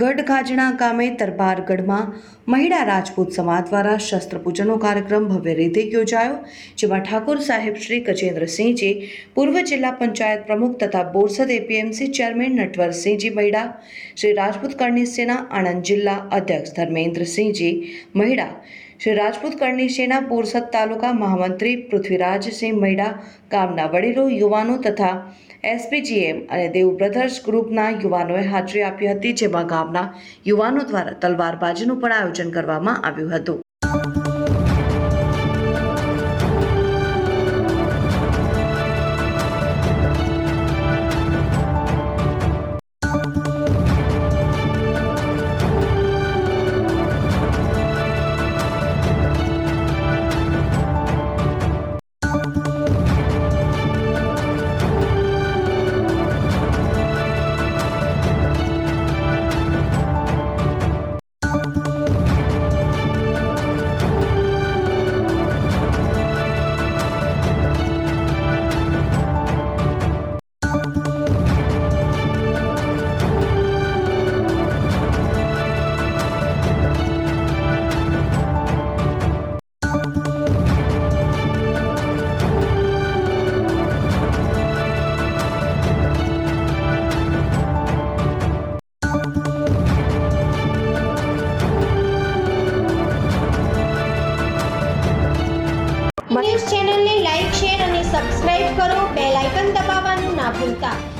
ગઢ ખાજણા ગામે દરબારગઢમાં મહિલા રાજપૂત સમાજ દ્વારા શસ્ત્રપૂજનનો કાર્યક્રમ ભવ્ય રીતે યોજાયો, જેમાં ઠાકોર સાહેબ શ્રી કચેન્દ્રસિંહજી, પૂર્વ જિલ્લા પંચાયત પ્રમુખ તથા બોરસદ APMC ચેરમેન નટવરસિંહજી મહેડા, શ્રી રાજપૂત કરણી સેના આણંદ જિલ્લા અધ્યક્ષ ધર્મેન્દ્રસિંહજી મહેડા, श्री राजपूत करणी सेना बोरसद तालुका महामंत्री पृथ्वीराज सिंह मेडा, गामना वडीलो युवानों तथा SPGM और देव ब्रदर्स ग्रुपना युवानों हाजरी आपी हती, जेमां गामना युवानों द्वारा तलवारबाजीनुं पण आयोजन करवामां आव्युं हतुं। चैनल ने लाइक शेयर और सब्सक्राइब करो, बेल आइकन दबावવાનું ના ભૂલતા।